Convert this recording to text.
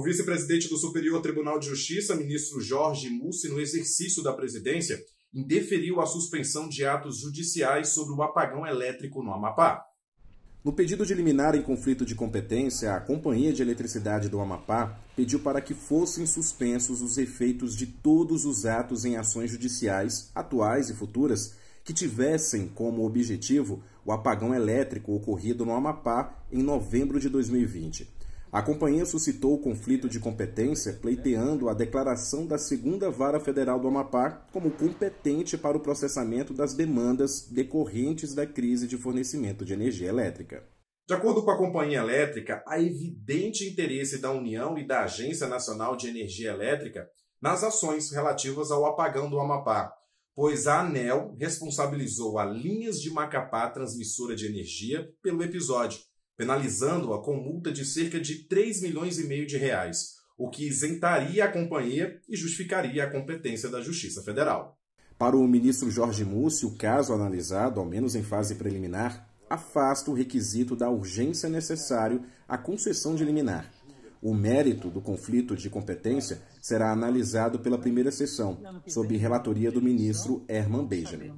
O vice-presidente do Superior Tribunal de Justiça, ministro Jorge Mussi, no exercício da presidência, indeferiu a suspensão de atos judiciais sobre o apagão elétrico no Amapá. No pedido de liminar em conflito de competência, a Companhia de Eletricidade do Amapá pediu para que fossem suspensos os efeitos de todos os atos em ações judiciais, atuais e futuras, que tivessem como objetivo o apagão elétrico ocorrido no Amapá em novembro de 2020. A companhia suscitou o conflito de competência, pleiteando a declaração da 2ª Vara Federal do Amapá como competente para o processamento das demandas decorrentes da crise de fornecimento de energia elétrica. De acordo com a companhia elétrica, há evidente interesse da União e da Agência Nacional de Energia Elétrica nas ações relativas ao apagão do Amapá, pois a ANEEL responsabilizou a Linhas de Macapá Transmissora de Energia pelo episódio, penalizando-a com multa de cerca de R$ 3,5 milhões, o que isentaria a companhia e justificaria a competência da Justiça Federal. Para o ministro Jorge Mussi, o caso analisado, ao menos em fase preliminar, afasta o requisito da urgência necessário à concessão de liminar. O mérito do conflito de competência será analisado pela primeira sessão, sob relatoria do ministro Herman Benjamin.